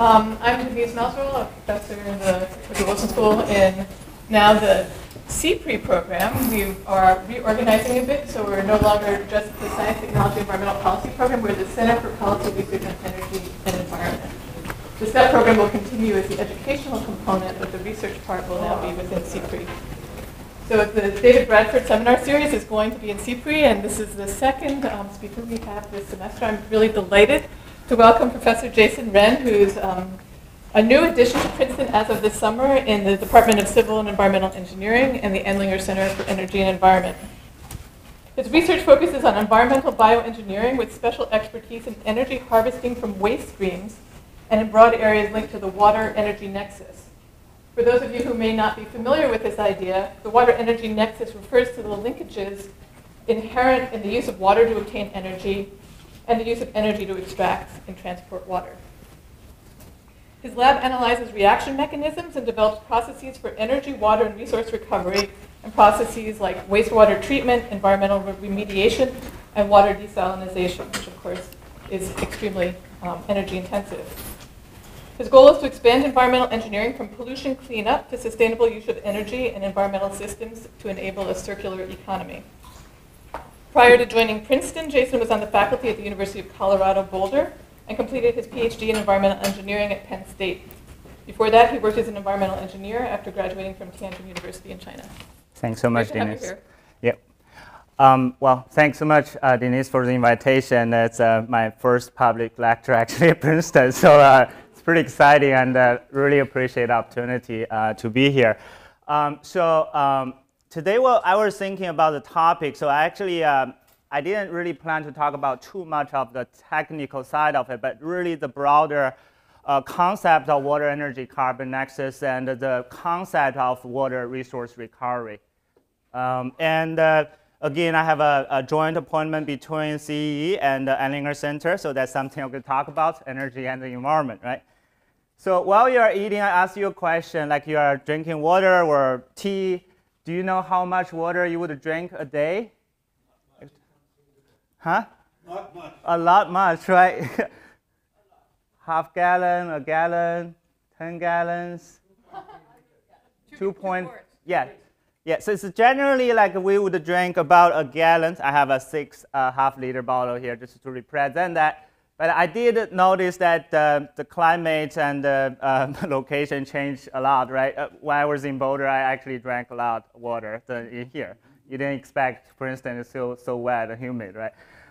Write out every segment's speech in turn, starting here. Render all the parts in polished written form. I'm Denise Malzrow, a professor in the Wilson School in now the C-PREE program. We are reorganizing a bit, so we're no longer just the Science, Technology, Environmental Policy program. We're the Center for Policy, Research, on Energy and Environment. The STEP program will continue as the educational component, but the research part will now be within C-PREE. So the David Bradford seminar series is going to be in C-PREE, and this is the second speaker we have this semester. I'm really delighted to welcome Professor Jason Ren, who's a new addition to Princeton as of this summer in the Department of Civil and Environmental Engineering and the Endlinger Center for Energy and Environment. His research focuses on environmental bioengineering with special expertise in energy harvesting from waste streams and in broad areas linked to the water-energy nexus. For those of you who may not be familiar with this idea, the water-energy nexus refers to the linkages inherent in the use of water to obtain energy and the use of energy to extract and transport water. His lab analyzes reaction mechanisms and develops processes for energy, water, and resource recovery, and processes like wastewater treatment, environmental remediation, and water desalination, which of course is extremely energy intensive. His goal is to expand environmental engineering from pollution cleanup to sustainable use of energy and environmental systems to enable a circular economy. Prior to joining Princeton, Jason was on the faculty at the University of Colorado Boulder and completed his PhD in environmental engineering at Penn State. Before that, he worked as an environmental engineer after graduating from Tianjin University in China. Thanks so much, Denise. Yep. Well, thanks so much, Denise, for the invitation. It's my first public lecture actually at Princeton, so it's pretty exciting, and really appreciate the opportunity to be here. Today, I was thinking about the topic, so actually I didn't really plan to talk about too much of the technical side of it, but really the broader concept of water energy carbon nexus and the concept of water resource recovery. Again, I have a joint appointment between CEE and the Endlinger Center, so that's something I'm going to talk about, energy and the environment, right? So while you're eating, I ask you a question, like you are drinking water or tea. Do you know how much water you would drink a day? Huh? Not much. A lot much, right? Half gallon, a gallon, 10 gallons, 2 point. Yeah. Yeah, so it's generally like we would drink about a gallon. I have a 6.5 liter bottle here just to represent that. But I did notice that the climate and the location changed a lot, right? When I was in Boulder, I actually drank a lot of water than in here. You didn't expect, for instance, it's so wet and humid, right?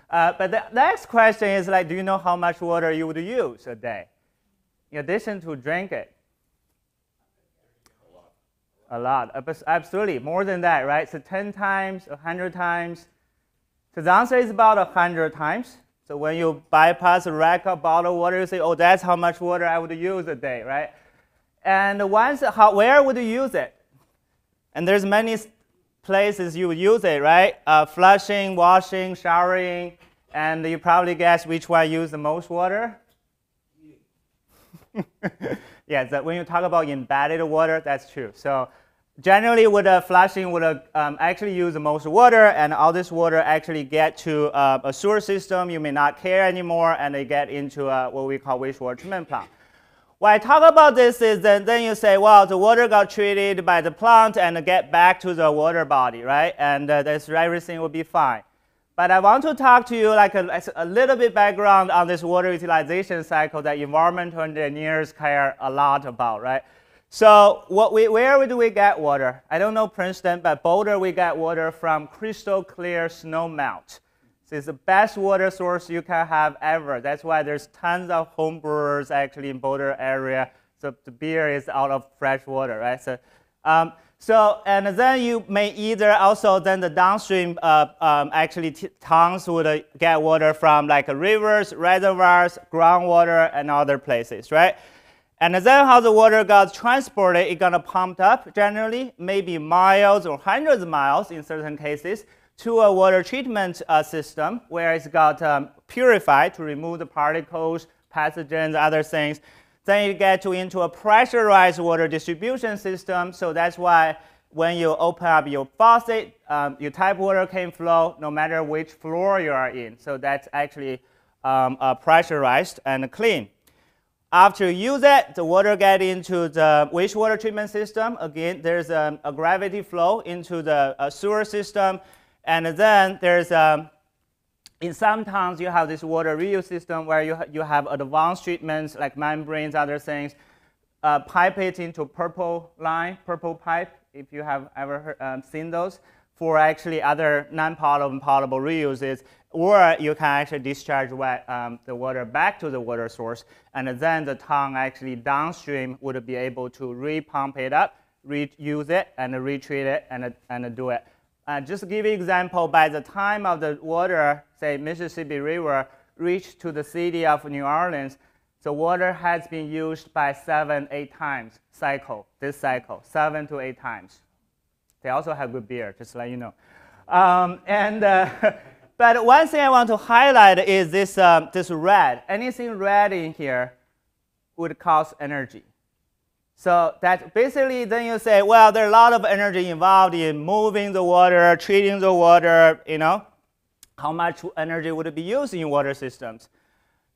But the next question is, like, do you know how much water you would use a day in addition to drink it? A lot. A lot, absolutely, more than that, right? So 10 times, 100 times. So the answer is about 100 times. So when you bypass a rack of bottled water, you say, oh, that's how much water I would use a day, right? And once, where would you use it? And there's many places you would use it, right? Flushing, washing, showering, and you probably guess which one use the most water? Yeah, so when you talk about embedded water, that's true. So generally, with flushing, would actually use the most water, and all this water actually get to a sewer system. You may not care anymore, and they get into what we call wastewater treatment plant. When I talk about this, is then you say, well, the water got treated by the plant and get back to the water body, right? And that's everything will be fine. But I want to talk to you like a little bit background on this water utilization cycle that environmental engineers care a lot about, right? So where do we get water? I don't know Princeton, but Boulder, we get water from crystal clear snow melt. So it's the best water source you can have ever. That's why there's tons of home brewers actually in Boulder area. So the beer is out of fresh water, right? So, and then you may either also then the downstream actually towns would get water from like rivers, reservoirs, groundwater, and other places, right? And then how the water got transported, it's going to pump up generally, maybe miles or hundreds of miles in certain cases, to a water treatment system where it's got purified to remove the particles, pathogens, other things. Then you get into a pressurized water distribution system. So that's why when you open up your faucet, your tap water can flow no matter which floor you are in. So that's actually pressurized and clean. After you use it, the water gets into the wastewater treatment system. Again, there's a gravity flow into the sewer system. And then there's, in some towns, you have this water reuse system where you have advanced treatments like membranes, other things. Pipe it into purple line, purple pipe, if you have ever heard, seen those, for actually other non-potable reuses. Or you can actually discharge the water back to the water source, and then the town actually downstream would be able to re-pump it up, reuse it, and re-treat it, and do it. Just to give you an example, by the time of the water, say Mississippi River, reached to the city of New Orleans, the water has been used by 7-8 times cycle, this cycle, 7 to 8 times. They also have good beer, just to let you know. But one thing I want to highlight is this, this red. Anything red in here would cost energy. So that basically then you say, well, there are a lot of energy involved in moving the water, treating the water, you know. How much energy would be used in water systems?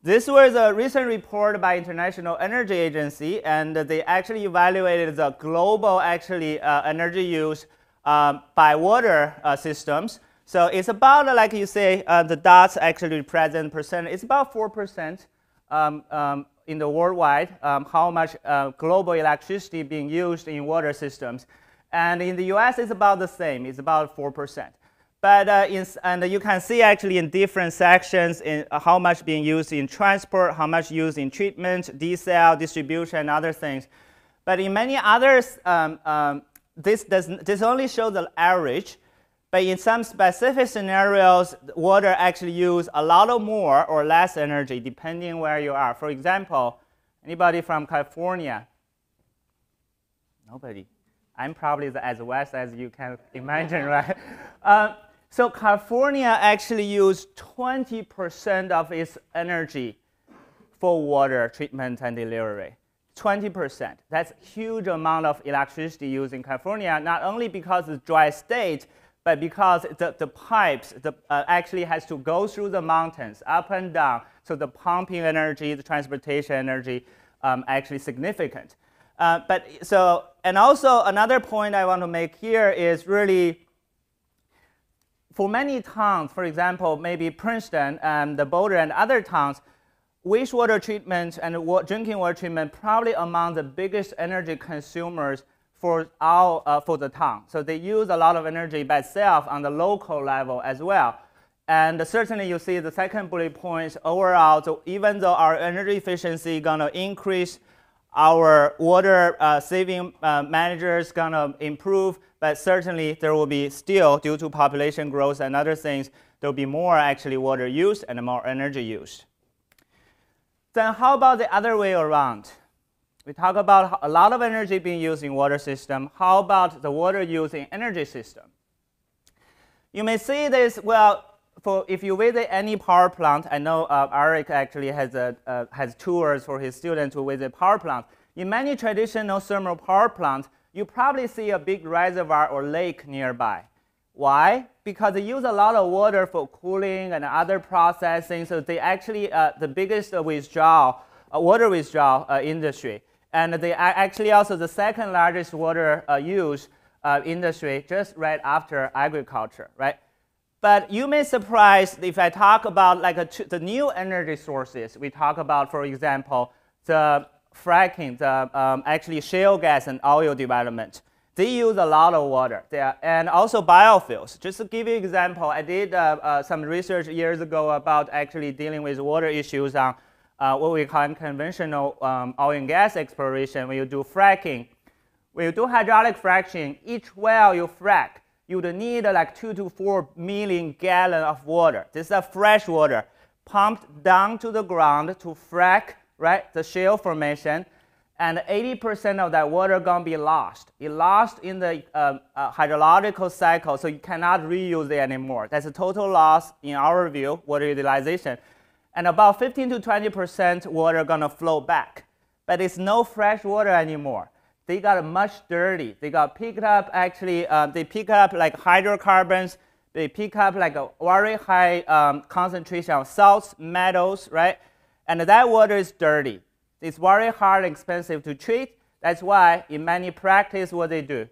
This was a recent report by International Energy Agency, and they actually evaluated the global energy use by water systems. So it's about, like you say, the dots actually represent percent. It's about 4% in the worldwide, how much global electricity being used in water systems. And in the US, it's about the same. It's about 4%. But and you can see actually in different sections in how much being used in transport, how much used in treatment, desal, distribution, and other things. But in many others, this only shows the average. But in some specific scenarios, water actually uses a lot of more or less energy depending where you are. For example, anybody from California? Nobody. I'm probably as west as you can imagine, right? So California actually uses 20% of its energy for water treatment and delivery. 20%. That's a huge amount of electricity used in California, not only because it's a dry state, but because the pipes actually has to go through the mountains, up and down, so the pumping energy, the transportation energy, actually significant. And also another point I want to make here is really, for many towns, for example, maybe Princeton and the Boulder and other towns, wastewater treatment and drinking water treatment probably among the biggest energy consumers for the town. So they use a lot of energy by itself on the local level as well. And certainly you see the second bullet point overall, so even though our energy efficiency is going to increase, our water saving managers is going to improve, but certainly there will be still, due to population growth and other things, there will be more actually water use and more energy use. Then how about the other way around? We talk about a lot of energy being used in water system. How about the water used in energy system? You may see this, well, if you visit any power plant, I know Eric actually has tours for his students to visit power plant. In many traditional thermal power plants, you probably see a big reservoir or lake nearby. Why? Because they use a lot of water for cooling and other processing, so they actually, the biggest withdrawal, water withdrawal industry. And they are actually also the second largest water use industry, just right after agriculture, right? But you may be surprised if I talk about like the new energy sources. We talk about, for example, the fracking, the actually shale gas and oil development. They use a lot of water there, and also biofuels. Just to give you an example, I did some research years ago about actually dealing with water issues on what we call unconventional oil and gas exploration. When you do fracking, when you do hydraulic fracturing, each well you frack, you would need like 2 to 4 million gallons of water. This is fresh water pumped down to the ground to frack, right, the shale formation, and 80% of that water gonna be lost. It lost in the hydrological cycle, so you cannot reuse it anymore. That's a total loss in our view, water utilization. And about 15 to 20% water gonna flow back, but it's no fresh water anymore. They got much dirty. They got picked up, actually, they pick up like hydrocarbons. They pick up like a very high concentration of salts, metals, right? And that water is dirty. It's very hard and expensive to treat. That's why in many practice what they do,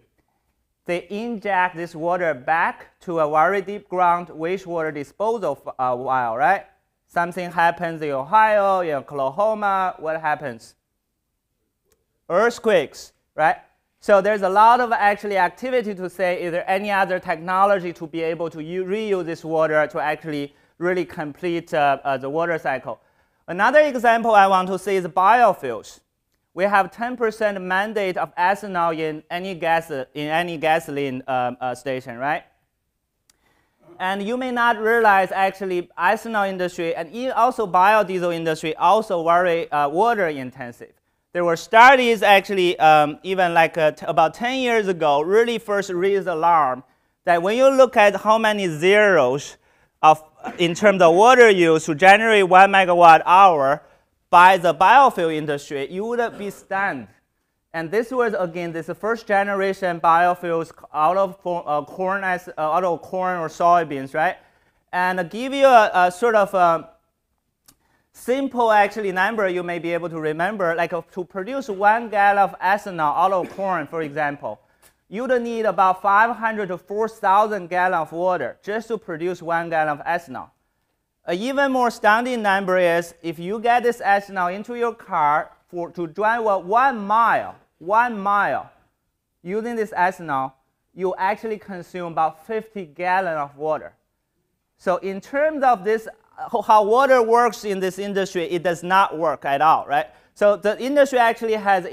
they inject this water back to a very deep ground wastewater disposal for a while, right? Something happens in Ohio, in Oklahoma, what happens? Earthquakes, right? So there's a lot of actually activity to say, is there any other technology to be able to reuse this water to actually really complete the water cycle? Another example I want to see is biofuels. We have 10% mandate of ethanol in any gasoline station, right? And you may not realize actually ethanol industry and also biodiesel industry also very water intensive. There were studies actually even like about 10 years ago really first raised alarm that when you look at how many zeros of in terms of water use to generate 1 megawatt hour by the biofuel industry, you would be stunned. And this was again this first generation biofuels out of corn or soybeans, right? And I'll give you a sort of a simple actually number you may be able to remember, like to produce 1 gallon of ethanol out of corn, for example, you'd need about 500 to 4,000 gallons of water just to produce 1 gallon of ethanol. An even more stunning number is if you get this ethanol into your car to drive 1 mile, 1 mile using this ethanol, you actually consume about 50 gallons of water. So in terms of this how water works in this industry, it does not work at all, right? So the industry actually has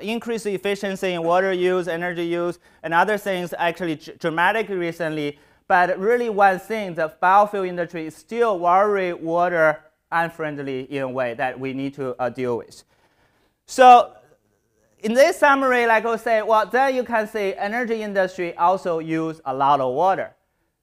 increased efficiency in water use, energy use, and other things actually dramatically recently. But really one thing, the biofuel industry is still very water unfriendly in a way that we need to deal with. So in this summary, like I say, well, then you can see energy industry also use a lot of water.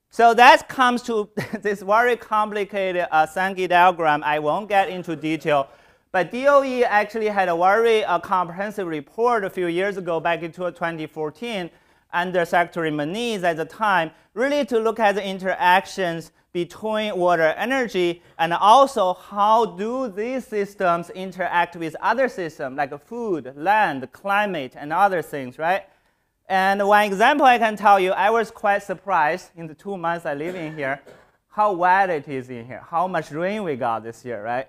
So that comes to this very complicated Sankey diagram. I won't get into detail, but DOE actually had a very comprehensive report a few years ago, back in 2014, under Secretary Moniz at the time, really to look at the interactions between water energy and also how do these systems interact with other systems like food, land, climate, and other things, right? And one example I can tell you, I was quite surprised in the 2 months I live in here, how wet it is in here, how much rain we got this year, right?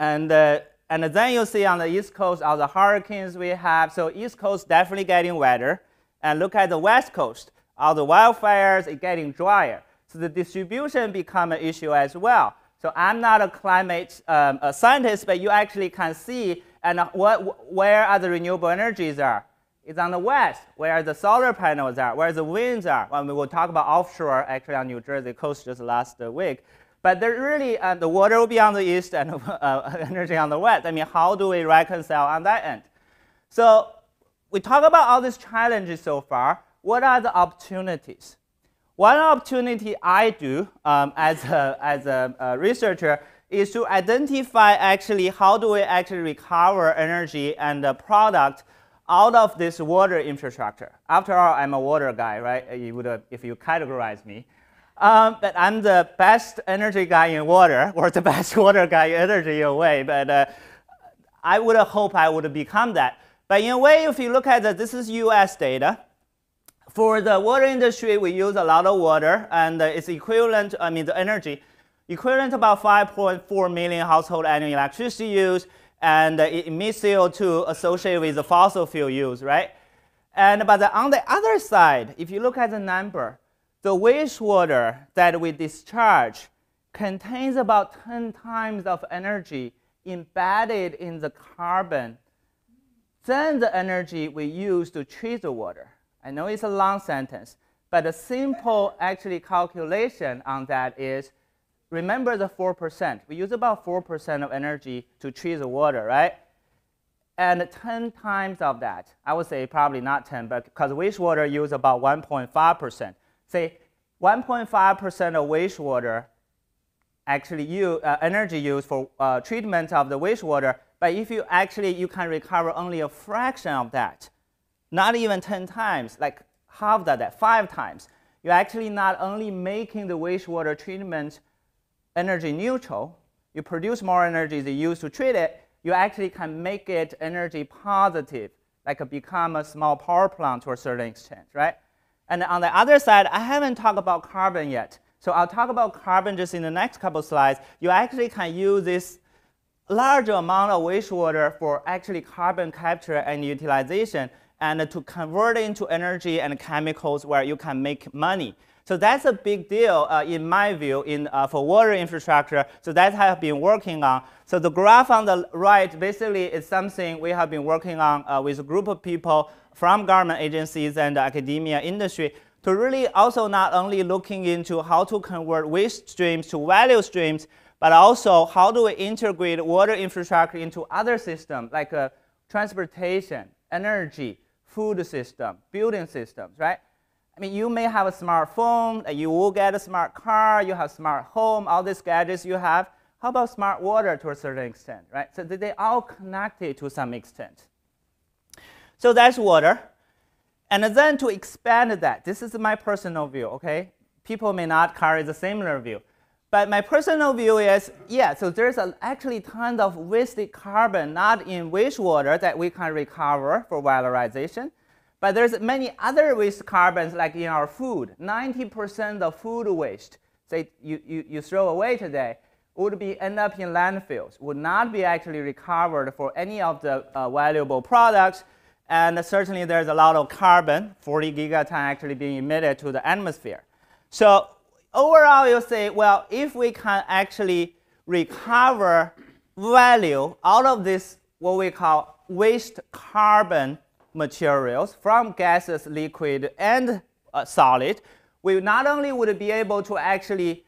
And then you see on the East Coast all the hurricanes we have, so East Coast definitely getting wetter. And look at the West Coast, all the wildfires, it's getting drier. So the distribution becomes an issue as well. So I'm not a climate a scientist, but you actually can see and where are the renewable energies are. It's on the west, where the solar panels are, where the winds are. Well, we will talk about offshore, actually on New Jersey coast just last week. But there really, the water will be on the east and energy on the west. I mean, how do we reconcile on that end? So we talk about all these challenges so far. What are the opportunities? One opportunity I do as a researcher is to identify actually how do we actually recover energy and the product out of this water infrastructure. After all, I'm a water guy, right? You would have, if you categorize me. But I'm the best energy guy in water, or the best water guy in energy in a way, but I would hope I would become that. But in a way, if you look at the, this is US data. For the water industry, we use a lot of water, and it's equivalent, I mean the energy, equivalent about 5.4 million household annual electricity use, and it emits CO2 associated with the fossil fuel use, right? And but on the other side, if you look at the number, the wastewater that we discharge contains about 10 times of energy embedded in the carbon than the energy we use to treat the water. I know it's a long sentence, but a simple actually calculation on that is, remember the 4%. We use about 4% of energy to treat the water, right? And 10 times of that, I would say probably not 10, but because wastewater use about 1.5%. Say 1.5% of wastewater actually use, energy used for treatment of the wastewater, but if you actually, you can recover only a fraction of that, not even 10 times, like half that, 5 times. You're actually not only making the wastewater treatment energy neutral, you produce more energy than you use to treat it, you actually can make it energy positive, like become a small power plant to a certain extent, right? And on the other side, I haven't talked about carbon yet. So I'll talk about carbon just in the next couple slides. You actually can use this large amount of wastewater for actually carbon capture and utilization and to convert into energy and chemicals where you can make money. So that's a big deal in my view for water infrastructure. So that's how I've been working on. So the graph on the right basically is something we have been working on with a group of people from government agencies and academia industry to really also not only looking into how to convert waste streams to value streams, but also how do we integrate water infrastructure into other systems like transportation, energy, food system, building systems, right? I mean, you may have a smartphone, you will get a smart car, you have smart home, all these gadgets you have. How about smart water to a certain extent, right? So they all connected to some extent. So that's water. And then to expand that, this is my personal view, okay? People may not carry the similar view. But my personal view is, yeah, so there's actually tons of wasted carbon not in wastewater that we can recover for valorization. But there's many other waste carbons like in our food. 90% of food waste that you throw away today would be end up in landfills, would not be actually recovered for any of the valuable products. And certainly there's a lot of carbon, 40 gigaton actually being emitted to the atmosphere. So overall you say, well, if we can actually recover value out of this what we call waste carbon materials from gases, liquid, and solid, we not only would be able to actually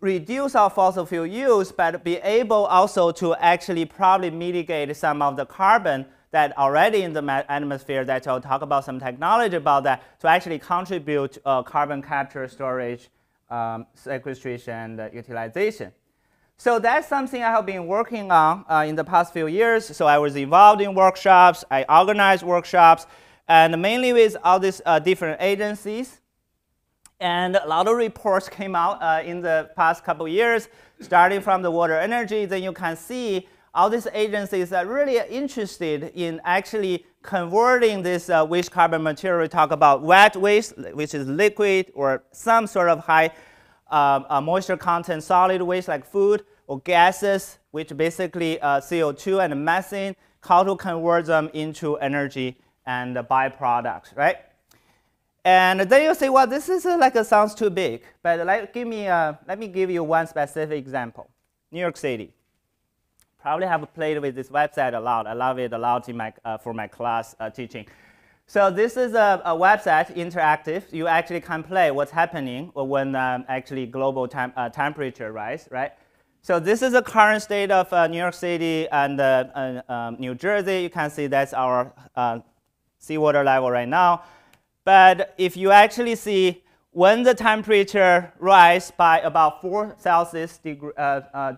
reduce our fossil fuel use, but be able also to actually probably mitigate some of the carbon that already in the atmosphere, that I'll talk about some technology about that, to actually contribute carbon capture, storage, sequestration, and utilization. So that's something I have been working on in the past few years. So I was involved in workshops, I organized workshops, and mainly with all these different agencies. And a lot of reports came out in the past couple years, starting from the water energy. Then you can see all these agencies that really are interested in actually converting this waste carbon material. We talk about wet waste, which is liquid, or some sort of high moisture content solid waste like food, or gases, which basically CO2 and methane, how to convert them into energy and byproducts, right? And then you say, well, this is like it sounds too big, but let me give you one specific example. New York City. Probably have played with this website a lot. I love it a lot in my, for my class teaching. So this is a website, interactive. You actually can play what's happening when actually global temperature rise, right? So this is the current state of New York City and New Jersey. You can see that's our seawater level right now. But if you actually see when the temperature rises by about 4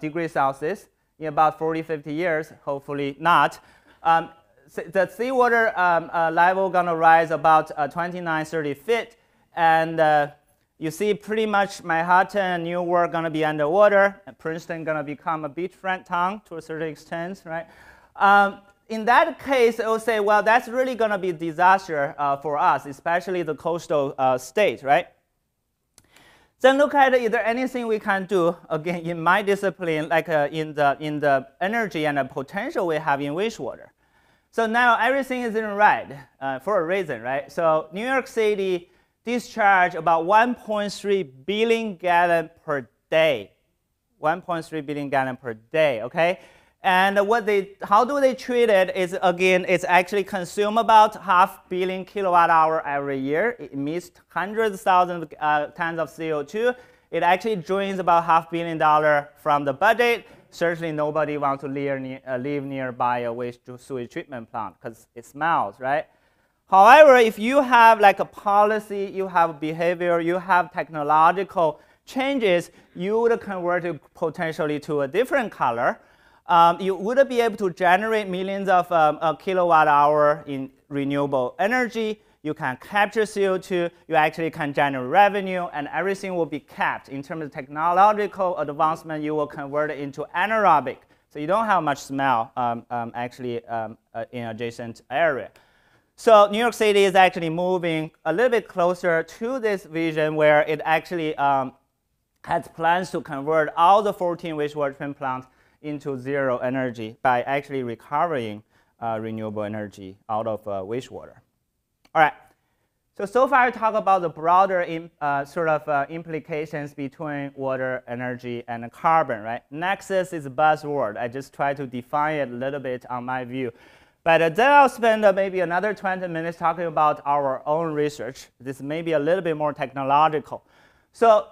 degrees Celsius, in about 40, 50 years, hopefully not, the seawater level gonna rise about 29, 30 feet. And you see pretty much Manhattan, Newark gonna be underwater, and Princeton gonna become a beachfront town to a certain extent, right? In that case, I will say, well, that's really gonna be a disaster for us, especially the coastal state, right? Then look at is there anything we can do, again, in my discipline, like in the energy and the potential we have in wastewater. So now everything is in red for a reason, right? So New York City discharge about 1.3 billion gallons per day. 1.3 billion gallons per day, okay? And what how do they treat it is, again, it's actually consume about 500 million kilowatt hour every year. It emits hundreds of thousands of tons of CO2. It actually drains about $500 million from the budget. Certainly nobody wants to live nearby a waste to sewage treatment plant because it smells, right? However, if you have like a policy, you have behavior, you have technological changes, you would convert it potentially to a different color. You would be able to generate millions of kilowatt hour in renewable energy. You can capture CO2. You actually can generate revenue, and everything will be kept in terms of technological advancement. You will convert it into anaerobic, So you don't have much smell in adjacent area. So New York City is actually moving a little bit closer to this vision where it actually has plans to convert all the 14 wastewater treatment plants into zero energy by actually recovering renewable energy out of wastewater. All right. So far I talk about the broader implications between water, energy, and carbon, right? Nexus is a buzzword. I just try to define it a little bit on my view. But then I'll spend maybe another 20 minutes talking about our own research. This may be a little bit more technological. So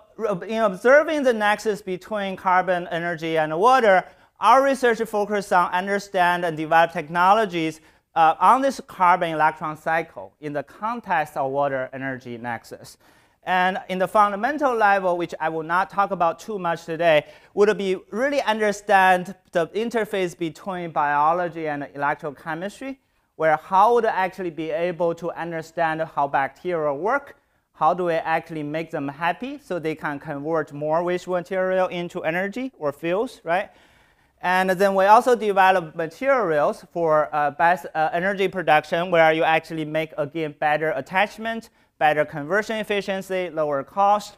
in observing the nexus between carbon, energy, and water, our research focuses on understand and develop technologies on this carbon electron cycle in the context of water-energy nexus. And in the fundamental level, which I will not talk about too much today, would be really understand the interface between biology and electrochemistry, where how would I actually be able to understand how bacteria work, how do we actually make them happy so they can convert more wastewater material into energy or fuels, right? And then we also develop materials for best energy production where you actually make, again, better attachment, better conversion efficiency, lower cost.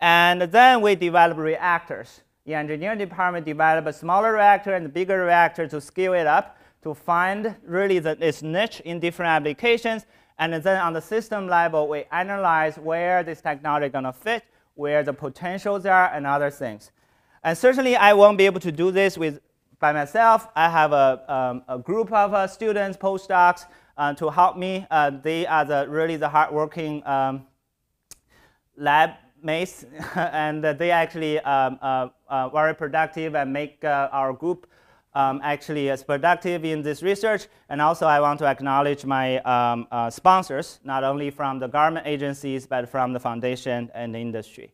And then we develop reactors. The engineering department developed a smaller reactor and a bigger reactor to scale it up to find really its niche in different applications. And then on the system level, we analyze where this technology is going to fit, where the potentials are, and other things. And certainly, I won't be able to do this by myself. I have a group of students, postdocs, to help me. They are really the hardworking lab mates, and they actually very productive and make our group actually as productive in this research. And also, I want to acknowledge my sponsors, not only from the government agencies, but from the foundation and the industry.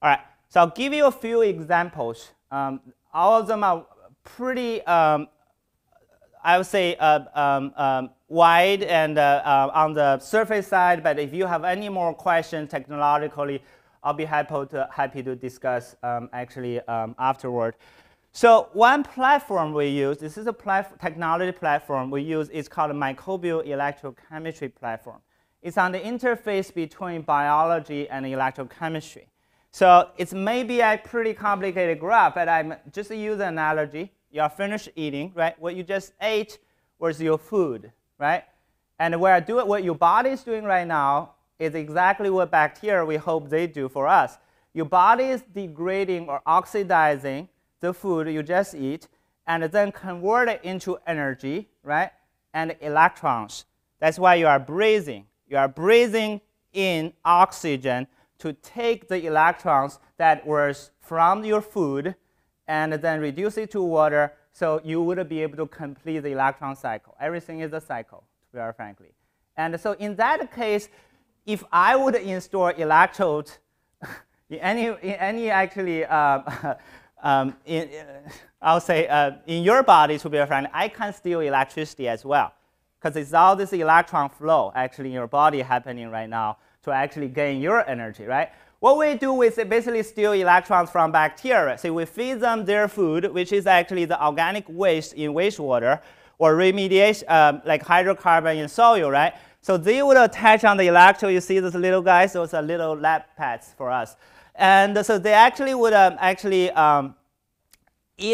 All right. So I'll give you a few examples. All of them are pretty, I would say, wide and on the surface side. But if you have any more questions technologically, I'll be happy to discuss afterward. So one platform we use, this is a technology platform we use, is called a microbial electrochemistry platform. It's on the interface between biology and electrochemistry. So it's maybe a pretty complicated graph, but I'm just use an analogy. You're finished eating, right? What you just ate was your food, right? And what your body is doing right now is exactly what bacteria we hope they do for us. Your body is degrading or oxidizing the food you just eat, and then convert it into energy, right? And electrons. That's why you are breathing. You are breathing in oxygen to take the electrons that were from your food and then reduce it to water so you would be able to complete the electron cycle. Everything is a cycle, very frankly. And so in that case, if I would install electrodes in your body, to be frank, I can steal electricity as well. Because it's all this electron flow actually in your body happening right now to actually gain your energy, right? What we do is basically steal electrons from bacteria. So we feed them their food, which is actually the organic waste in wastewater or remediation, like hydrocarbon in soil, right? So they would attach on the electrode. You see this little guy, so it's a little lab pets for us. And so they actually would eat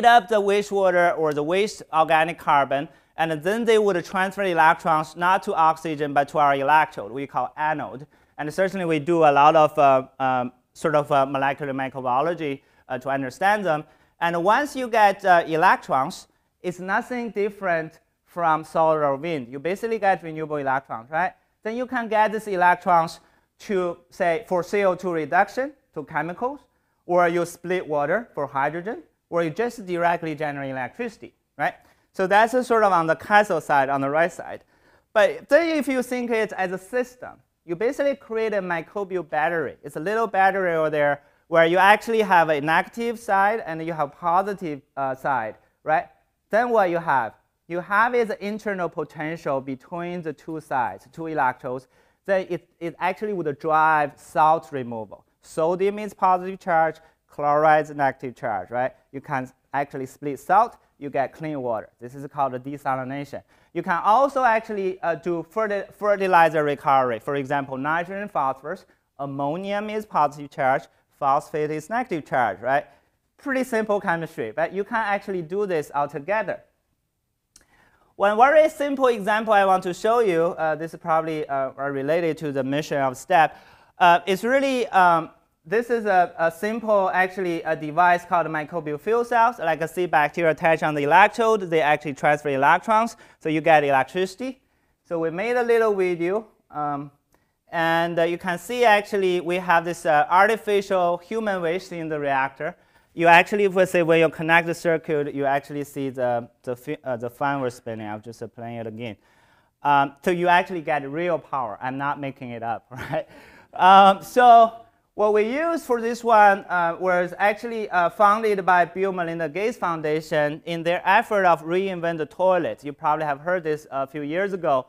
up the wastewater or the waste organic carbon, and then they would transfer electrons not to oxygen but to our electrode, we call anode. And certainly we do a lot of molecular microbiology to understand them. And once you get electrons, it's nothing different from solar or wind. You basically get renewable electrons, right? Then you can get these electrons to, say, for CO2 reduction to chemicals, or you split water for hydrogen, or you just directly generate electricity, right? So that's on the cathode side, on the right side. But then if you think it as a system, you basically create a microbial battery. It's a little battery over there where you actually have a negative side and you have positive side, right? Then what you have? You have is the internal potential between the two sides, two electrodes. Then it actually would drive salt removal. Sodium is positive charge, chloride's negative charge, right? You can actually split salt, you get clean water. This is called desalination. You can also actually do fertilizer recovery. For example, nitrogen, phosphorus, ammonium is positive charge, phosphate is negative charge, right? Pretty simple chemistry, but you can actually do this all together. One very simple example I want to show you, this is probably related to the mission of STEP. It's really, this is a simple, actually, a device called microbial fuel cells. Like I see bacteria attached on the electrode, they actually transfer electrons, so you get electricity. So we made a little video, and you can see actually we have this artificial human waste in the reactor. You actually, if we say when you connect the circuit, you actually see the fan was spinning. I'm just playing it again. So you actually get real power. I'm not making it up, right? So what we used for this one was actually founded by Bill and Melinda Gates Foundation in their effort of reinvent the toilet. You probably have heard this a few years ago.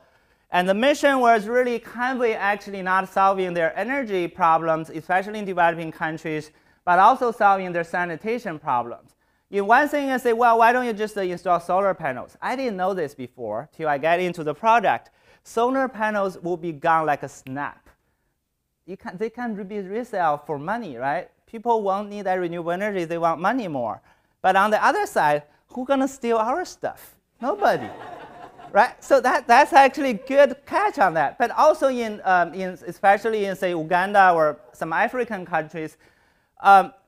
And the mission was really, can we actually not solving their energy problems, especially in developing countries, but also solving their sanitation problems. In one thing, I say, well, why don't you just install solar panels? I didn't know this before till I get into the project. Solar panels will be gone like a snap. They can be resold for money, right? People won't need that renewable energy, they want money more. But on the other side, who's gonna steal our stuff? Nobody, right? So that's actually good catch on that. But also especially in say Uganda or some African countries,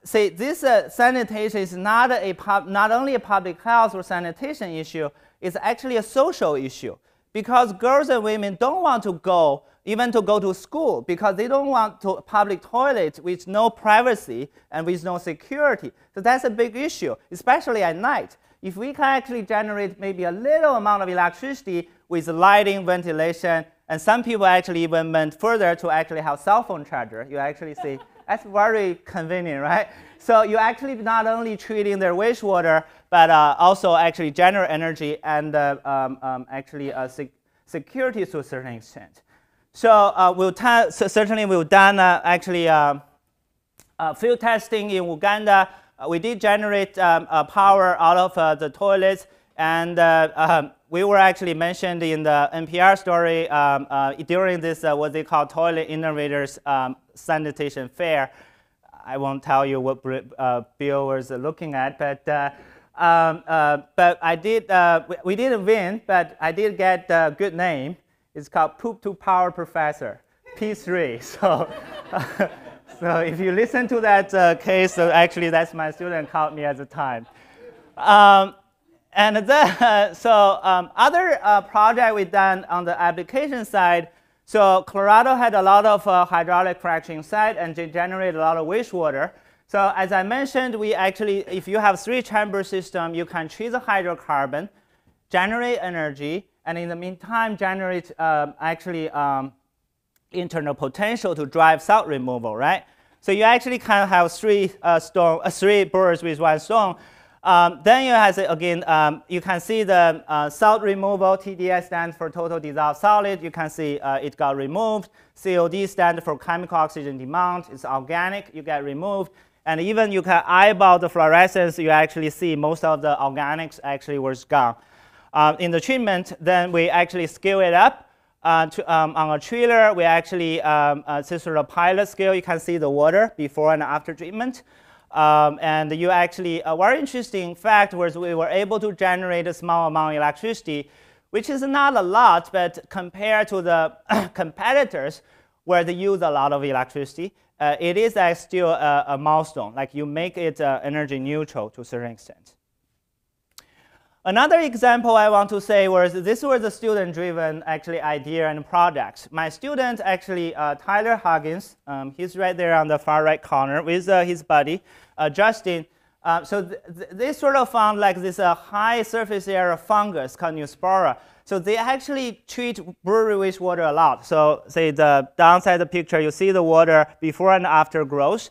say this sanitation is not only a public health or sanitation issue, it's actually a social issue. Because girls and women don't want to go, even to go to school, because they don't want to public toilet with no privacy and with no security. So that's a big issue, especially at night. If we can actually generate maybe a little amount of electricity with lighting, ventilation, and some people actually even went further to actually have cell phone charger, you actually see. That's very convenient, right? So you actually not only treating their wastewater, but also actually generate energy and actually security to a certain extent. So we've done actually field testing in Uganda. We did generate power out of the toilets, and we were actually mentioned in the NPR story during this what they call toilet innovators sanitation fair. I won't tell you what Bill was looking at, but I did. We didn't win, but I did get a good name. It's called Poop to Power Professor, P3. So, so if you listen to that case, actually that's my student called me at the time. And then, other project we've done on the application side. So Colorado had a lot of hydraulic fracturing site, and they generate a lot of wastewater. So as I mentioned, we actually, if you have three-chamber system, you can treat the hydrocarbon, generate energy, and in the meantime, generate internal potential to drive salt removal, right? So you actually can have three birds with one stone. Then you have, again, you can see the salt removal. TDS stands for total dissolved solid. You can see it got removed. COD stands for chemical oxygen demand. It's organic. You get removed. And even you can eyeball the fluorescence. You actually see most of the organics actually was gone. In the treatment, then we actually scale it up on a trailer. We actually, this sort of pilot scale, you can see the water before and after treatment. And you actually, a very interesting fact was we were able to generate a small amount of electricity, which is not a lot, but compared to the competitors where they use a lot of electricity, it is still a milestone. Like you make it energy neutral to a certain extent. Another example I want to say was this was a student-driven actually idea and project. My student actually, Tyler Huggins, he's right there on the far right corner with his buddy, Justin. So they sort of found like this high surface area fungus called Neospora. So they actually treat brewery wastewater a lot. So say the downside of the picture, you see the water before and after growth.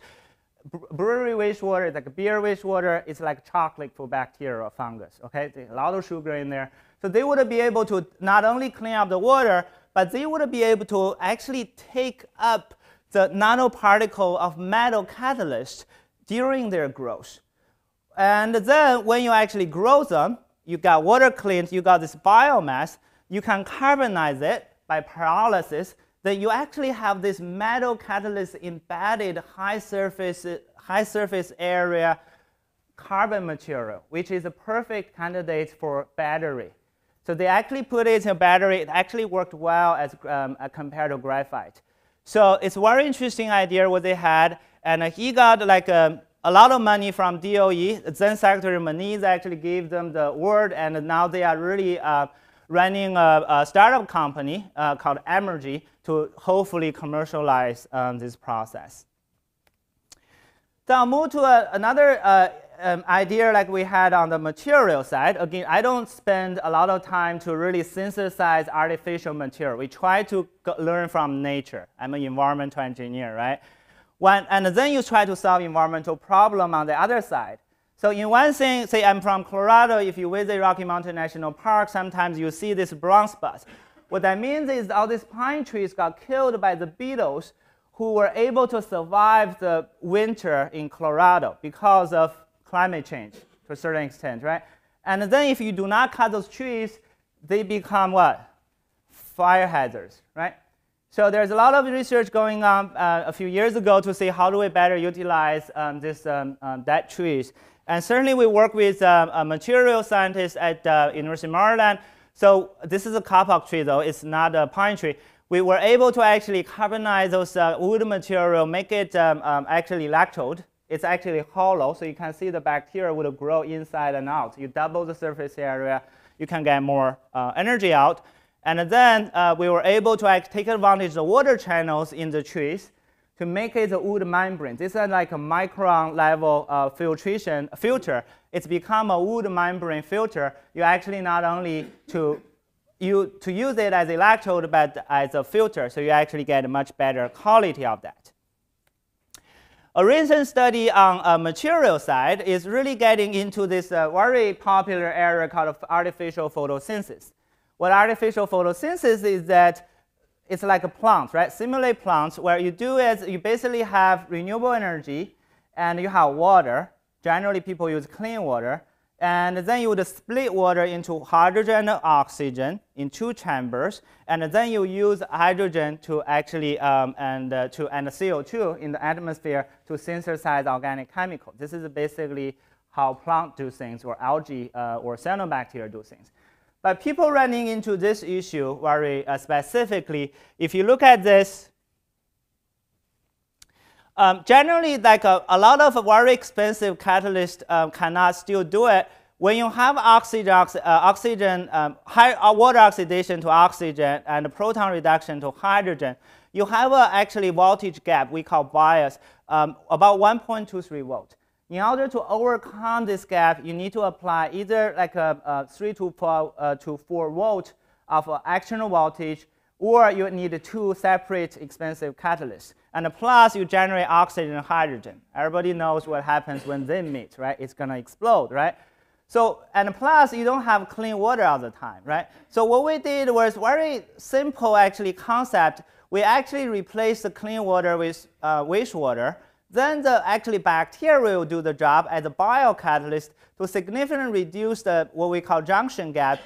Brewery wastewater is like beer wastewater. It's like chocolate for bacteria or fungus. Okay, there's a lot of sugar in there. So they would be able to not only clean up the water, but they would be able to actually take up the nanoparticle of metal catalyst during their growth. And then when you actually grow them, you got water cleaned, you got this biomass, you can carbonize it by pyrolysis, then you actually have this metal catalyst embedded high surface area carbon material, which is a perfect candidate for battery. So they actually put it in a battery. It actually worked well as compared to graphite. So it's a very interesting idea what they had. And he got like a lot of money from DOE. Then Secretary Moniz actually gave them the word, and now they are really running a startup company called Emergy to hopefully commercialize this process. So I'll move to another idea like we had on the material side. Again, I don't spend a lot of time to really synthesize artificial material. We try to learn from nature. I'm an environmental engineer, right? And then you try to solve environmental problem on the other side. So in one thing, say I'm from Colorado, if you visit Rocky Mountain National Park, sometimes you see this brown spot. What that means is all these pine trees got killed by the beetles who were able to survive the winter in Colorado because of climate change to a certain extent, right? And then if you do not cut those trees, they become what? Fire hazards, right? So there's a lot of research going on a few years ago to see how do we better utilize that trees. And certainly we work with a material scientist at University of Maryland. So this is a kapok tree though, it's not a pine tree. We were able to actually carbonize those wood material, make it actually electrode. It's actually hollow, so you can see the bacteria would grow inside and out. You double the surface area, you can get more energy out. And then we were able to take advantage of the water channels in the trees to make it a wood membrane. This is like a micron level filtration filter. It's become a wood membrane filter. You actually not only to use it as electrode, but as a filter, so you actually get a much better quality of that. A recent study on a material side is really getting into this very popular area called artificial photosynthesis. What artificial photosynthesis is that it's like a plant, right? Simulate plants where you do is you basically have renewable energy and you have water. Generally people use clean water. And then you would split water into hydrogen and oxygen in two chambers, and then you use hydrogen to actually and CO2 in the atmosphere to synthesize organic chemicals. This is basically how plants do things, or algae or cyanobacteria do things. But people running into this issue very specifically. If you look at this. Generally, like a lot of very expensive catalysts cannot still do it. When you have water oxidation to oxygen and proton reduction to hydrogen, you have actually voltage gap we call bias, about 1.23 volt. In order to overcome this gap, you need to apply either like a 3 to 4 volt of external voltage, or you need two separate expensive catalysts. And plus, you generate oxygen and hydrogen. Everybody knows what happens when they meet, right? It's going to explode, right? So, and plus, you don't have clean water all the time, right? So what we did was very simple, actually, concept. We actually replaced the clean water with wastewater. Then the actually bacteria will do the job as a biocatalyst to significantly reduce the, what we call junction gap,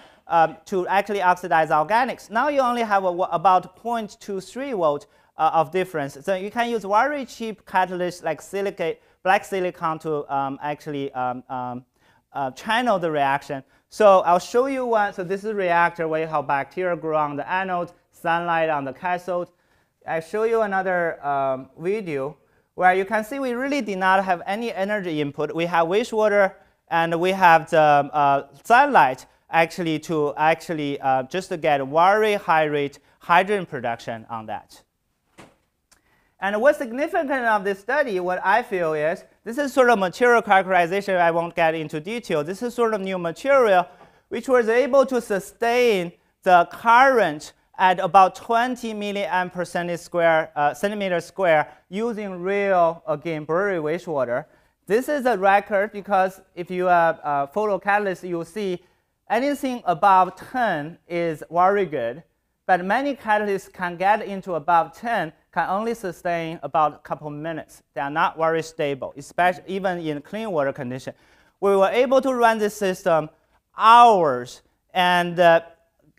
to actually oxidize organics. Now you only have about 0.23 volt of difference. So you can use very cheap catalysts like silicate, black silicon to actually channel the reaction. So I'll show you one. So this is a reactor where you have bacteria grow on the anode, sunlight on the cathode. I'll show you another video where you can see we really did not have any energy input. We have wastewater and we have the sunlight. Actually to actually just to get very high rate hydrogen production on that. And what's significant of this study, what I feel is, this is sort of material characterization, I won't get into detail. This is sort of new material which was able to sustain the current at about 20 milliamp per centimeter square using real, again, brewery wastewater. This is a record because if you have photocatalyst, you'll see anything above 10 is very good, but many catalysts can get into above 10 can only sustain about a couple minutes. They are not very stable, especially even in clean water condition. We were able to run this system hours and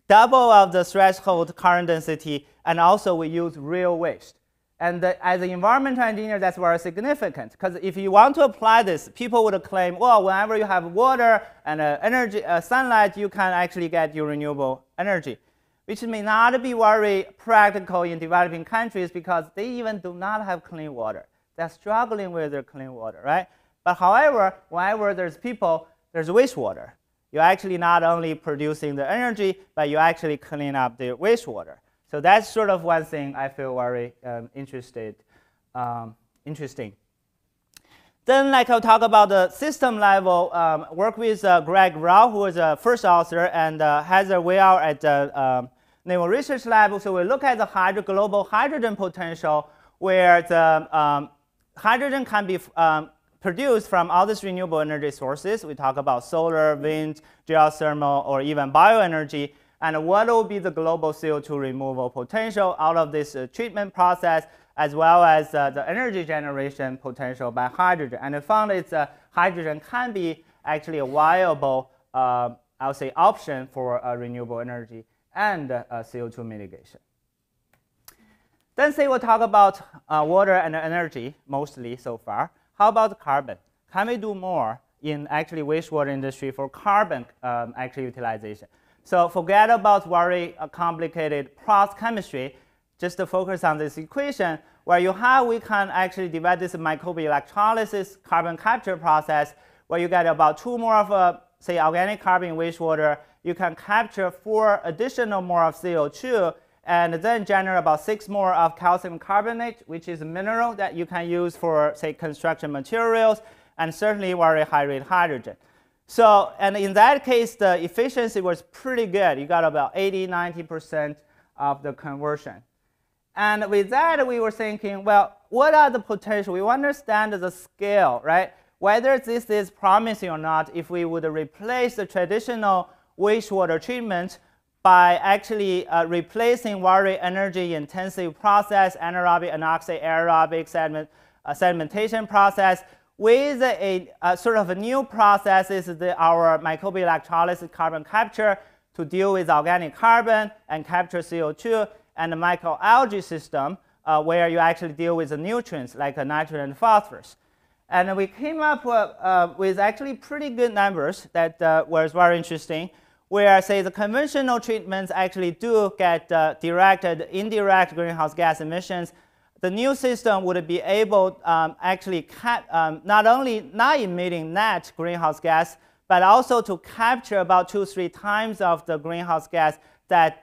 double of the threshold current density, and also we use real waste. And as an environmental engineer, that's very significant, because if you want to apply this, people would claim, well, whenever you have water and energy, sunlight, you can actually get your renewable energy, which may not be very practical in developing countries because they even do not have clean water. They're struggling with their clean water, right? But however, whenever there's people, there's wastewater. You're actually not only producing the energy, but you actually clean up the wastewater. So that's sort of one thing I feel very interesting. Then, like, I'll talk about the system level. Work with Greg Rao, who is a first author, and Heather Weil at the Naval Research Lab. So we look at the global hydrogen potential, where the hydrogen can be produced from all these renewable energy sources. We talk about solar, wind, geothermal, or even bioenergy. And what will be the global CO2 removal potential out of this treatment process, as well as the energy generation potential by hydrogen. And I found it's hydrogen can be actually a viable, I would say, option for renewable energy and CO2 mitigation. Then say we'll talk about water and energy mostly so far. How about carbon? Can we do more in actually wastewater industry for carbon actually utilization? So forget about very complicated process chemistry, just to focus on this equation where you have, we can actually develop this microbial electrolysis carbon capture process where you get about 2 more of, say, organic carbon in wastewater. You can capture 4 additional more of CO2 and then generate about 6 more of calcium carbonate, which is a mineral that you can use for, say, construction materials and certainly very high rate hydrogen. So, and in that case, the efficiency was pretty good. You got about 80–90% of the conversion. And with that, we were thinking, well, what are the potential? We understand the scale, right? Whether this is promising or not, if we would replace the traditional wastewater treatment by actually replacing very energy-intensive process, anaerobic, anoxic, aerobic sedimentation process, with a sort of a new process is our microbial electrolysis carbon capture to deal with organic carbon and capture CO2, and the microalgae system where you actually deal with the nutrients like nitrogen and phosphorus. And we came up with actually pretty good numbers that was very interesting, where, say, the conventional treatments actually do get direct and indirect greenhouse gas emissions. The new system would be able actually not only not emitting net greenhouse gas, but also to capture about 2–3 times of the greenhouse gas that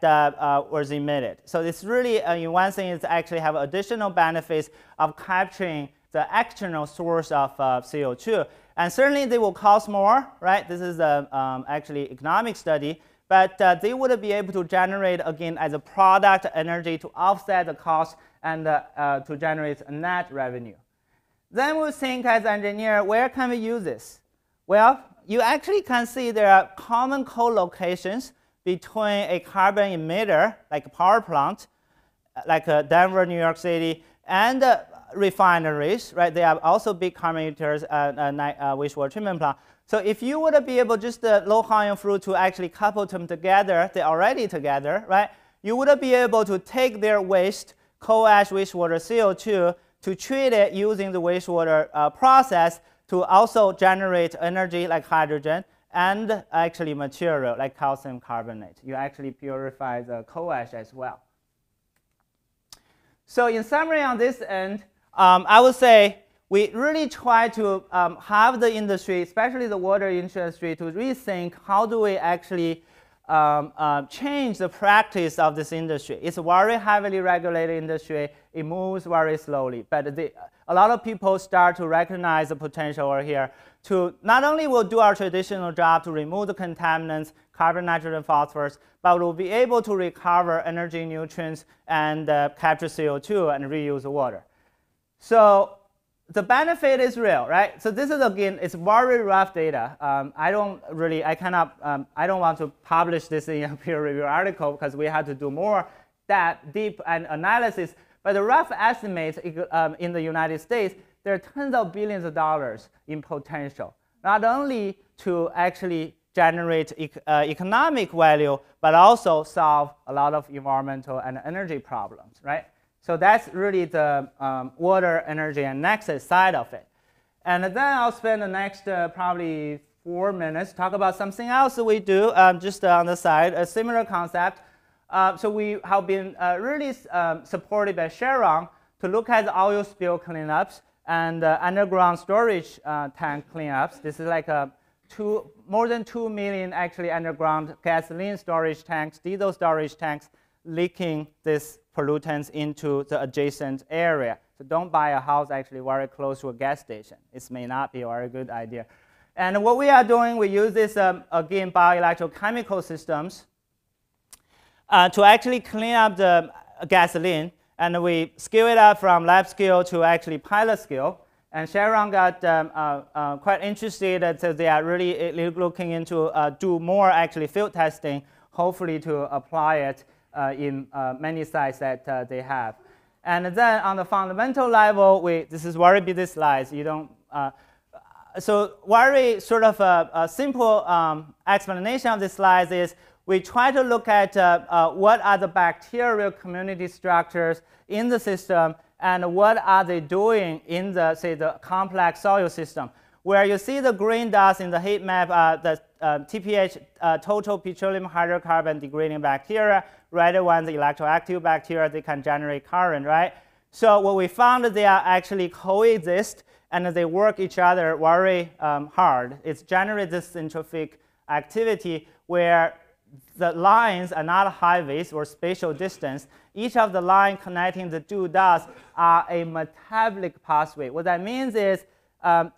was emitted. So it's really, in one thing, it's actually have additional benefits of capturing the external source of CO2. And certainly they will cost more, right? This is a, actually economic study, but they would be able to generate, again, as a product energy to offset the cost and to generate net revenue. Then we'll think as engineer, where can we use this? Well, you actually can see there are common co-locations between a carbon emitter, like a power plant, like Denver, New York City, and refineries, right? They are also big carbon emitters wastewater treatment plant. So if you would be able just the low-hanging fruit to actually couple them together, they're already together, right? You would be able to take their waste, coal ash, wastewater, CO2, to treat it using the wastewater process to also generate energy like hydrogen and actually material like calcium carbonate. You actually purify the coal ash as well. So in summary on this end, I would say we really try to have the industry, especially the water industry, to rethink how do we actually change the practice of this industry. It's a very heavily regulated industry. It moves very slowly, but a lot of people start to recognize the potential over here to not only will do our traditional job to remove the contaminants, carbon, nitrogen, phosphorus, but we'll be able to recover energy, nutrients, and capture CO2 and reuse the water. So the benefit is real, right? So this is, again, it's very rough data. I don't want to publish this in a peer review article because we had to do more deep analysis. But the rough estimate in the United States, there are tens of billions of dollars in potential, not only to actually generate economic value, but also solve a lot of environmental and energy problems, right? So that's really the water, energy, and nexus side of it. And then I'll spend the next probably 4 minutes talk about something else that we do just on the side, a similar concept. So we have been really supported by Chevron to look at the oil spill cleanups and underground storage tank cleanups. This is like a more than 2 million actually underground gasoline storage tanks, diesel storage tanks leaking these pollutants into the adjacent area. So don't buy a house actually very close to a gas station. This may not be a very good idea. And what we are doing, we use this, again, bioelectrochemical systems to actually clean up the gasoline, and we scale it up from lab scale to actually pilot scale. And Chevron got quite interested, so they are really looking into do more actually field testing, hopefully to apply it in many sites that they have. And then on the fundamental level, this is very busy slides. You don't. So very sort of a simple explanation of these slides is we try to look at what are the bacterial community structures in the system and what are they doing in the, say, the complex soil system. Where you see the green dots in the heat map are the TPH, total petroleum hydrocarbon degrading bacteria. Red ones, the electroactive bacteria, they can generate current, right? So what we found is they are actually coexist and they work each other very hard. It generates this centrifugal activity where the lines are not highways or spatial distance. Each of the lines connecting the two dots are a metabolic pathway. What that means is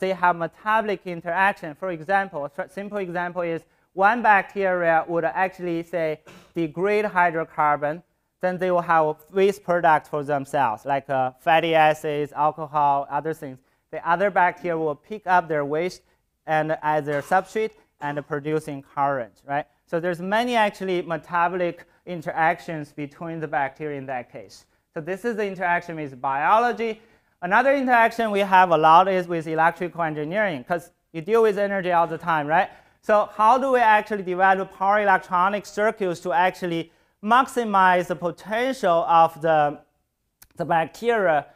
they have metabolic interaction. For example, a simple example is one bacteria would actually, say, degrade hydrocarbon. Then they will have waste products for themselves, like fatty acids, alcohol, other things. The other bacteria will pick up their waste and as their substrate and producing current, right? So there's many actually metabolic interactions between the bacteria in that case. So this is the interaction with biology. Another interaction we have a lot is with electrical engineering, because you deal with energy all the time, right? So how do we actually develop power electronic circuits to actually maximize the potential of the bacteria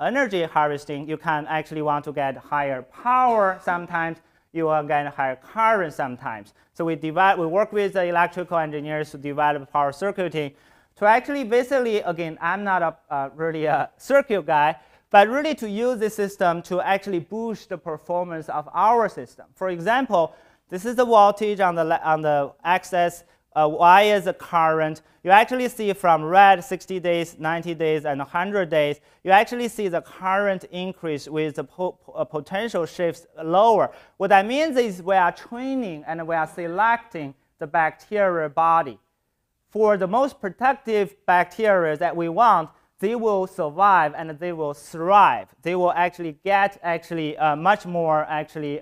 energy harvesting? You can actually want to get higher power sometimes. You will get higher current sometimes. So we work with the electrical engineers to develop power circuiting to actually basically, again, I'm not a, really a circuit guy, but really to use this system to actually boost the performance of our system. For example, this is the voltage on the axis, Y is the current. You actually see from red 60 days, 90 days, and 100 days, you actually see the current increase with the potential shifts lower. What that means is we are training and we are selecting the bacterial body. For the most productive bacteria that we want, they will survive and they will thrive. They will actually get actually much more actually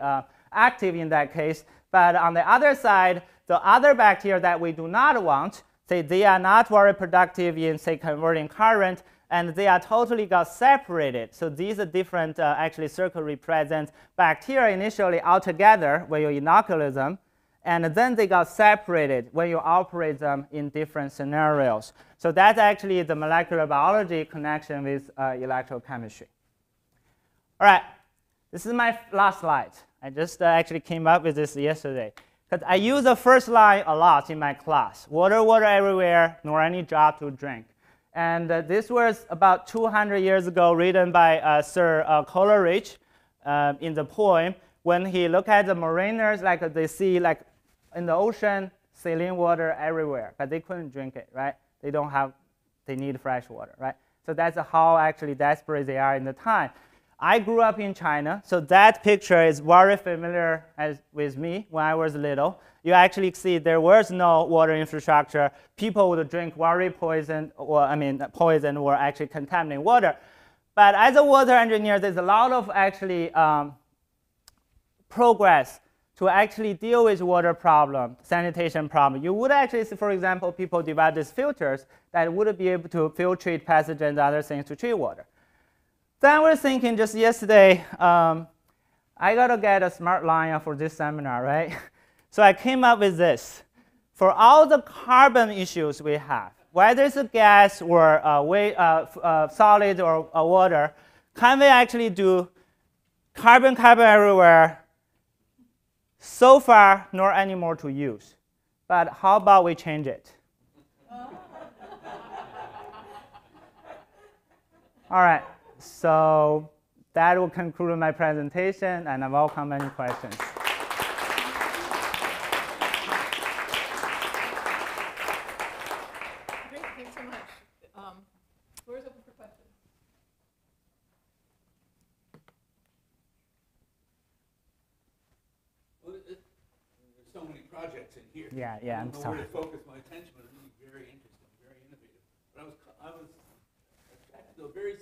active in that case. But on the other side, the other bacteria that we do not want, say they are not very productive in, say, converting current, and they are totally got separated. So these are different, actually, circle represents bacteria initially all together when you inoculate them, and then they got separated when you operate them in different scenarios. So that's actually the molecular biology connection with electrochemistry. All right, this is my last slide. I just actually came up with this yesterday. Because I use the first line a lot in my class, water, water everywhere, nor any drop to drink. And this was about 200 years ago written by Sir Coleridge in the poem. When he looked at the mariners, like they see like in the ocean, saline water everywhere, but they couldn't drink it, right? They don't have, they need fresh water, right? So that's how actually desperate they are in the time. I grew up in China, so that picture is very familiar with me when I was little. You actually see there was no water infrastructure. People would drink very poison or actually contaminated water. But as a water engineer, there's a lot of actually progress to actually deal with water problem, sanitation problem. You would actually see, for example, people develop these filters that would be able to filtrate pathogens and other things to treat water. Then we're thinking just yesterday, I got to get a smart line for this seminar, right? So I came up with this. For all the carbon issues we have, whether it's a gas or solid or water, can we actually do carbon, carbon everywhere? So far, nor anymore to use. But how about we change it? All right. So that will conclude my presentation, and I welcome any questions. Great, thanks so much. Floor is open for questions. Well, there's so many projects in here. Yeah, I'm sorry. I don't know where to focus my attention, but it's very interesting, very innovative. But I was attracted to a very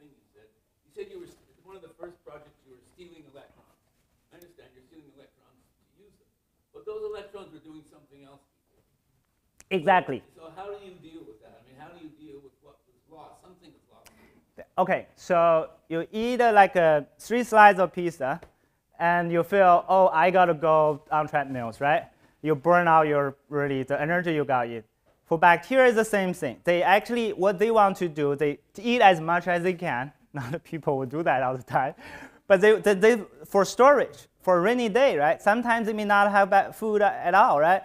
thing you said. You said you were one of the first projects you were stealing electrons. I understand you're stealing electrons to use them, but those electrons were doing something else before. Exactly. So how do you deal with that? I mean, how do you deal with what was lost? Something was lost. Okay, so you eat like three slices of pizza, and you feel, oh, I gotta go on treadmills, right? You burn out your the energy you got it. For bacteria, it's the same thing. They actually, what they want to do, they eat as much as they can. Not that people will do that all the time. But they for storage, for a rainy day, right? Sometimes they may not have food at all, right?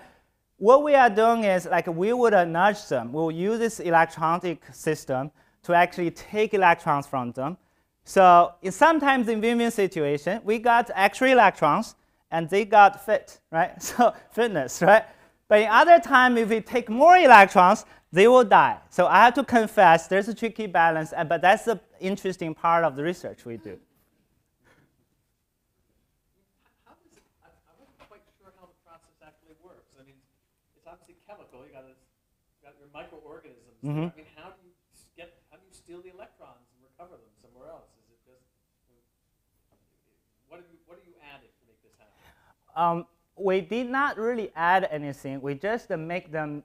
What we are doing is, like, we would nudge them. We'll use this electronic system to actually take electrons from them. So sometimes in win-win situation, we got extra electrons, and they got fit, right? So fitness, right? But in other time, if we take more electrons, they will die. So I have to confess, there's a tricky balance, but that's the interesting part of the research we do. I'm not quite sure how the process actually works. I mean, it's obviously chemical. You got your microorganisms. Mm-hmm. I mean, how do you steal the electrons and recover them somewhere else? Is it just what are you adding to make this happen? We did not really add anything. We just make them,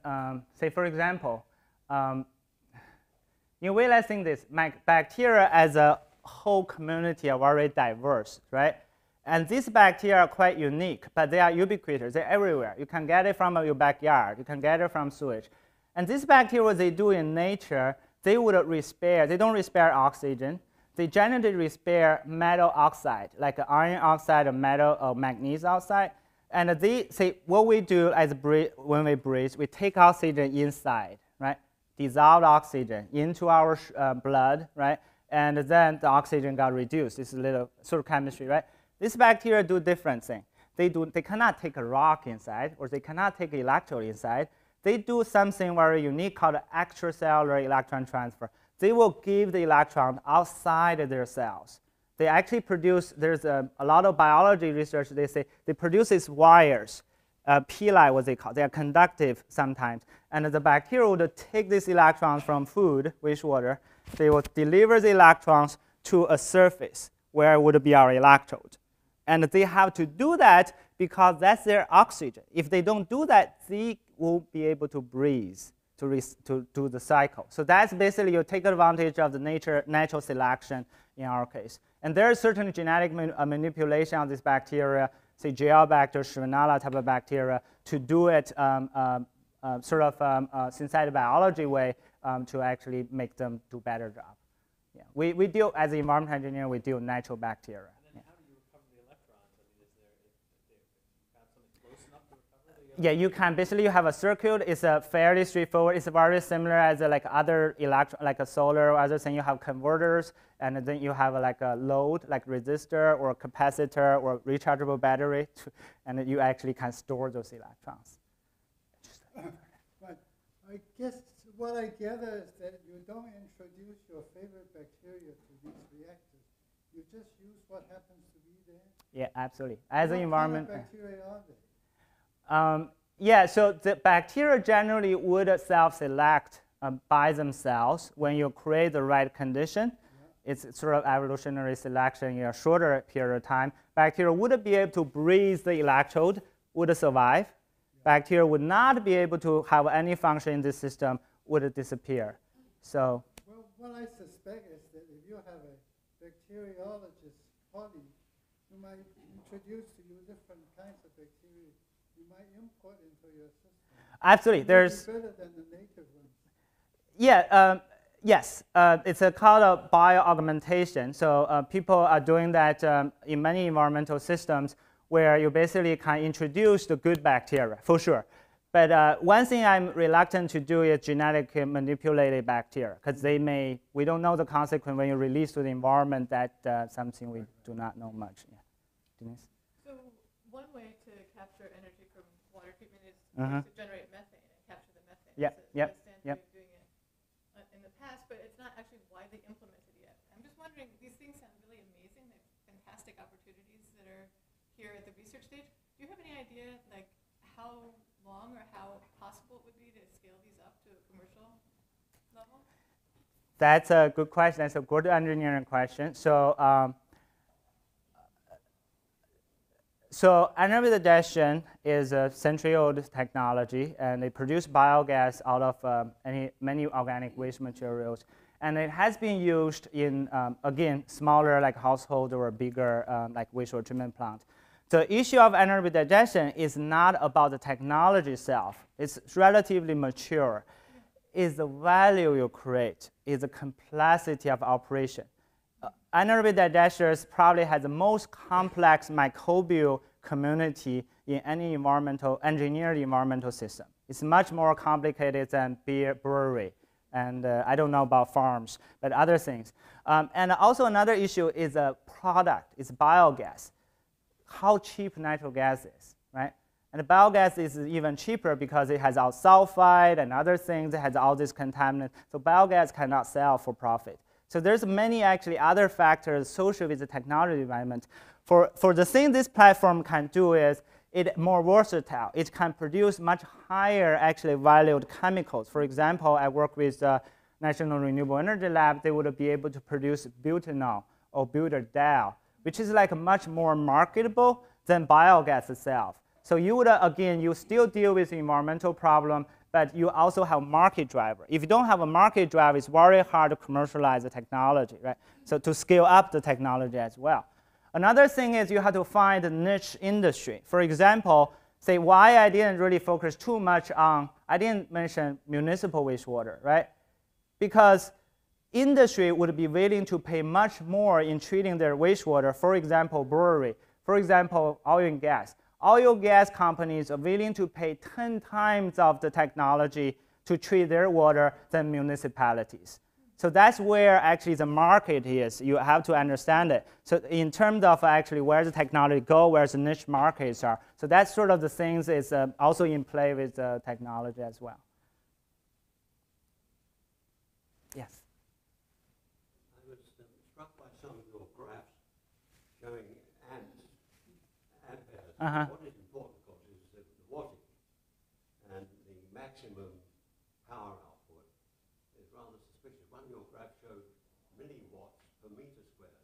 say, for example, you realizing this, bacteria as a whole community are very diverse, right? And these bacteria are quite unique, but they are ubiquitous. They're everywhere. You can get it from your backyard. You can get it from sewage. And these bacteria, what they do in nature, they would respire. They don't respire oxygen. They generally respire metal oxide, like iron oxide or metal or magnesium oxide. And they say what we do as when we breathe, we take oxygen inside, right? Dissolved oxygen into our blood, right? And then the oxygen got reduced. This is a little sort of chemistry, right? These bacteria do different thing. They cannot take a rock inside, or they cannot take electrode inside. They do something very unique called extracellular electron transfer. They will give the electron outside of their cells. They actually produce, there's a lot of biology research, they say they produce these wires, pili, what they call, they are conductive sometimes. And the bacteria would take these electrons from food, wastewater, they will deliver the electrons to a surface where it would be our electrode. And they have to do that because that's their oxygen. If they don't do that, they won't be able to breathe to do the cycle. So that's basically you take advantage of the natural selection in our case. And there is certain genetic manipulation of these bacteria, say Geobacter, Schwanella type of bacteria, to do it sort of synthetic biology way to actually make them do a better job. Yeah. We deal, as an environmental engineer, we deal natural bacteria. And then how do you recover the electrons? I mean, is there something close enough to recover the electrons? Yeah, you can. Basically, you have a circuit. It's a fairly straightforward. It's very similar as a, like other electron, like a solar or other thing. You have converters. And then you have like a load, like resistor or capacitor or rechargeable battery, and you actually can store those electrons. But I guess what I gather is that you don't introduce your favorite bacteria to these reactors. You just use what happens to be there. Yeah, absolutely. As an environment. What kind of bacteria are they? Yeah, so the bacteria generally would self-select by themselves when you create the right condition. it's sort of evolutionary selection in a shorter period of time. Bacteria would be able to breathe the electrode, would survive. Bacteria would not be able to have any function in this system, would disappear. So, well, what I suspect is that if you have a bacteriologist colleague, you might introduce to you different kinds of bacteria. You might import into your system. Absolutely, there's better than the native one. Yeah. Yes, it's called a bioaugmentation. So people are doing that in many environmental systems where you basically can introduce the good bacteria, for sure. But one thing I'm reluctant to do is genetically manipulated bacteria, because they may, we don't know the consequence when you release to the environment. That's something we do not know much. Yeah. Denise? So one way to capture energy from water treatment is to generate methane and capture the methane. Yeah, so but it's not actually widely implemented yet. I'm just wondering, these things sound really amazing, like fantastic opportunities that are here at the research stage. Do you have any idea like how long or how possible it would be to scale these up to a commercial level? That's a good question. That's a good engineering question. So, anaerobic digestion is a century-old technology, and they produce biogas out of many organic waste materials. And it has been used in, again, smaller like household or bigger like wastewater treatment plant. The issue of anaerobic digestion is not about the technology itself. It's relatively mature. It's the value you create. It's the complexity of operation. Anaerobic digesters probably has the most complex microbial community in any engineered environmental system. It's much more complicated than beer brewery, and I don't know about farms, but other things. And also another issue is a product. It's biogas. How cheap natural gas is, right? And biogas is even cheaper because it has all sulfide and other things. It has all these contaminants. So biogas cannot sell for profit. So there's many actually other factors associated with the technology development. For the thing this platform can do is it's more versatile. It can produce much higher actually valued chemicals. For example, I work with the National Renewable Energy Lab. They would be able to produce butanol or butanediol, which is like much more marketable than biogas itself. So you would, again, you still deal with the environmental problem, but you also have market driver. If you don't have a market driver, it's very hard to commercialize the technology, right? So to scale up the technology as well. Another thing is you have to find a niche industry. For example, say why I didn't really focus too much on, I didn't mention municipal wastewater, right? Because industry would be willing to pay much more in treating their wastewater, for example, brewery, for example, oil and gas. Oil gas companies are willing to pay 10 times of the technology to treat their water than municipalities. So that's where actually the market is. You have to understand it. So in terms of actually where the technology go, where the niche markets are. So that's sort of the things is also in play with the technology as well. Yes. I was struck by some of your graphs showing what is important, of course, is the wattage and the maximum power output is rather suspicious. One of your graphs showed milliwatts per meter squared.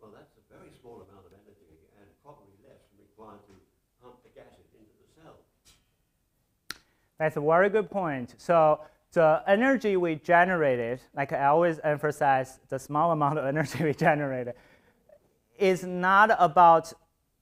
Well, that's a very small amount of energy and probably less required to pump the gases into the cell. That's a very good point. So the energy we generated, like I always emphasize, the small amount of energy we generated, is not about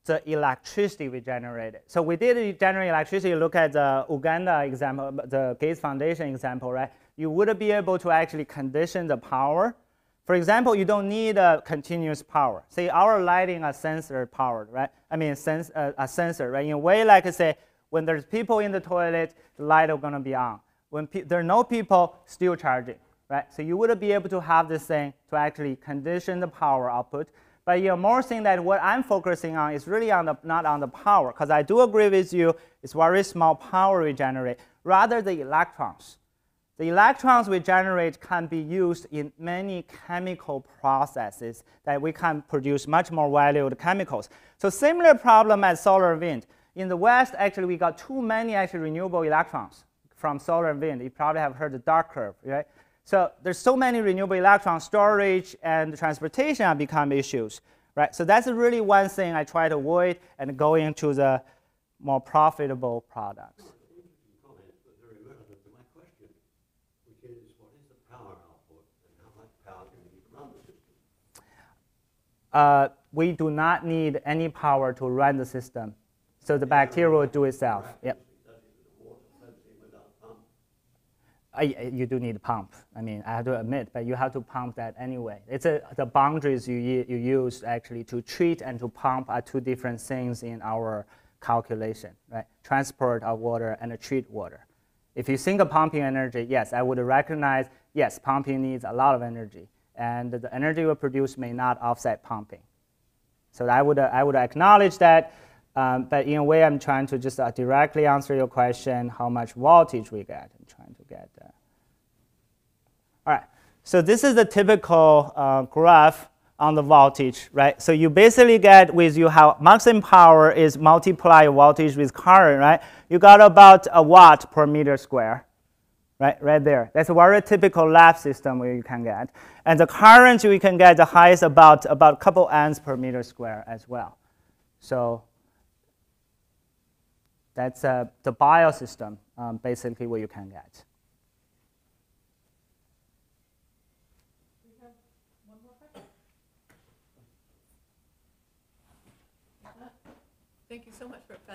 the electricity we generated. So we did generate electricity. Look at the Uganda example, the Gates Foundation example, right? You would be able to actually condition the power. For example, you don't need a continuous power. Say our lighting are sensor powered, right? I mean, a sensor, right? In a way, like I say, when there's people in the toilet, the light are gonna be on. When there are no people, still charging, right? So you would be able to have this thing to actually condition the power output. But you're more saying that what I'm focusing on is really on the, not on the power, because I do agree with you, it's very small power we generate, rather the electrons. The electrons we generate can be used in many chemical processes that we can produce much more valued chemicals. So similar problem as solar and wind. In the West, actually, we got too many actually renewable electrons from solar and wind. You probably have heard the dark curve, right? So there's so many renewable electron storage and transportation have become issues, right? So that's really one thing I try to avoid and go into the more profitable products. We do not need any power to run the system, so the bacteria will do itself. Yep. You do need a pump. I mean, I have to admit, but you have to pump that anyway. It's the boundaries you use actually to treat and to pump are two different things in our calculation, right? Transport of water and treat water. If you think of pumping energy, yes, I would recognize, yes, pumping needs a lot of energy, and the energy we produce may not offset pumping. So I would acknowledge that, but in a way I'm trying to just directly answer your question, how much voltage we get. I'm trying to get that. All right, so this is the typical graph on the voltage, right? So you basically get with you how maximum power is multiply voltage with current, right? You got about a watt per meter square. Right there. That's a very typical lab system where you can get. And the current we can get the highest about a couple amps per meter square as well. So that's the bio system, basically what you can get. We have one more question. Thank you so much for a